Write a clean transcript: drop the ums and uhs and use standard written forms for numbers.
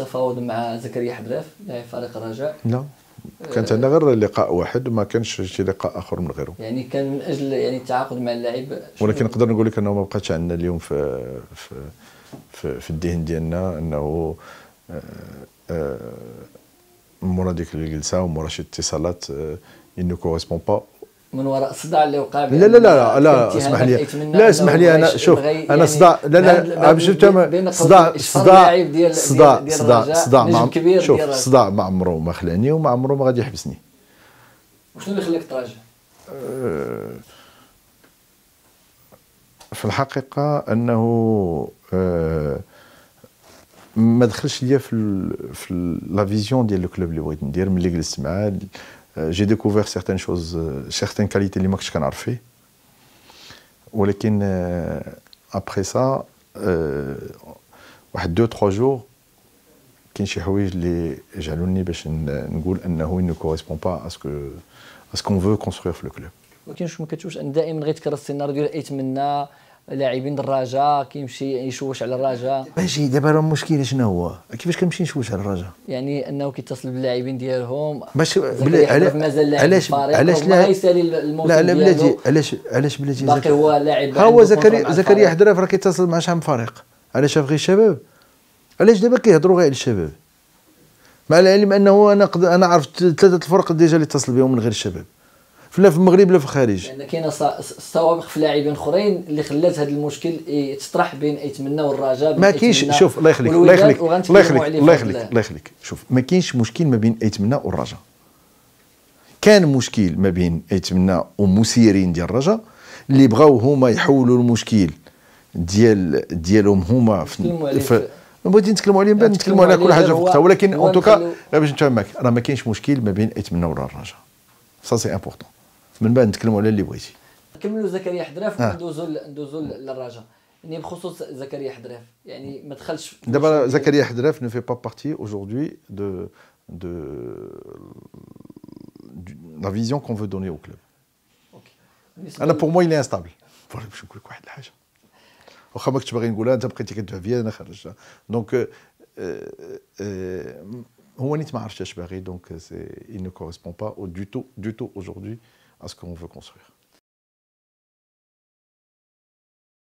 التفاوض مع زكرياء حدراف لاعب فريق الرجاء؟ لا، كانت عندنا غير لقاء واحد، ما كانش شي لقاء اخر من غيره. يعني كان من اجل يعني التعاقد مع اللاعب. ولكن نقدر نقول لك انه ما بقاش عندنا اليوم في الذهن ديالنا انه مورا ديك الجلسه ومورا شي اتصالات انه كوريسبون با من وراء الصداع اللي وقع. لا لا لا لا اسمح لي، لا اسمح لي، انا شوف انا صداع، لا لا عم شفت صداع نجم كبير، شوف صداع ما عمره ما خلاني وما عمره ما غادي يحبسني. وشنو اللي خلاك تراجع؟ في الحقيقه انه ما دخلش ليا في لا فيزيون ديال الكلوب اللي بغيت ندير. ملي جلست معاه j'ai découvert certaines choses, certaines qualités اللي ما كنتش كنعرف. ولكن après ça واحد 2-3 jours كاين شي حوايج اللي جعلوني باش نقول انه il ne correspond pas à ce qu'on veut construire في الكلوب. ولكن شو ما كتشوفش ان دائما غيتكرر السيناريو ديال ايتمنى لاعبين الرجاء كيمشي يشوش على الرجاء. ماشي دابا راه المشكل شنو هو؟ كيفاش كنمشي نشوش على الرجاء؟ يعني انه كيتصل باللاعبين ديالهم باش علاش لا يسالي الموسم. لا بلاتي علاش بلاتي باقي هو لاعب. ها هو زكرياء حدراف راه كيتصل مع شحال من فريق. علاش غير الشباب؟ علاش دابا كيهضروا غير على الشباب؟ مع العلم انه انا عرفت ثلاثه الفرق ديجا اللي اتصل بهم من غير الشباب، لا في المغرب لا في الخارج. لان كاينه سوابق في لاعبين اخرين اللي خلات هذا المشكل يتطرح بين ايتمنى والرجاء. ما كاينش، شوف الله يخليك الله يخليك الله يخليك الله يخليك، شوف ما كاينش مشكل ما بين ايتمنى والرجاء. كان مشكل ما بين ايتمنى ومسيرين ديال الرجاء اللي بغاو هما يحولوا المشكل ديالهم هما في بغيت نتكلموا عليهم، بعد نتكلموا على كل حاجه في وقتها. ولكن اون توكا باش نتفاهم معك، راه ما كاينش مشكل ما بين ايتمنى والرجاء، سا سي امبورطون. من بعد نتكلموا على اللي بغيتي. نكملوا زكرياء حدراف ندوزوا للرجاء. يعني بخصوص زكرياء حدراف، يعني ما دخلش دابا زكرياء حدراف ne fait pas partie aujourd'hui de la vision qu'on veut donner au club. انا pour moi il est instable. باش نقول لك واحد الحاجه واخا ما كنتش باغي نقولها، انت بقيتي كدفع فيا انا خرجتها. دونك هو نيت ما عرفتش اش باغي. دونك il ne correspond pas du tout aujourd'hui à ce qu'on veut construire.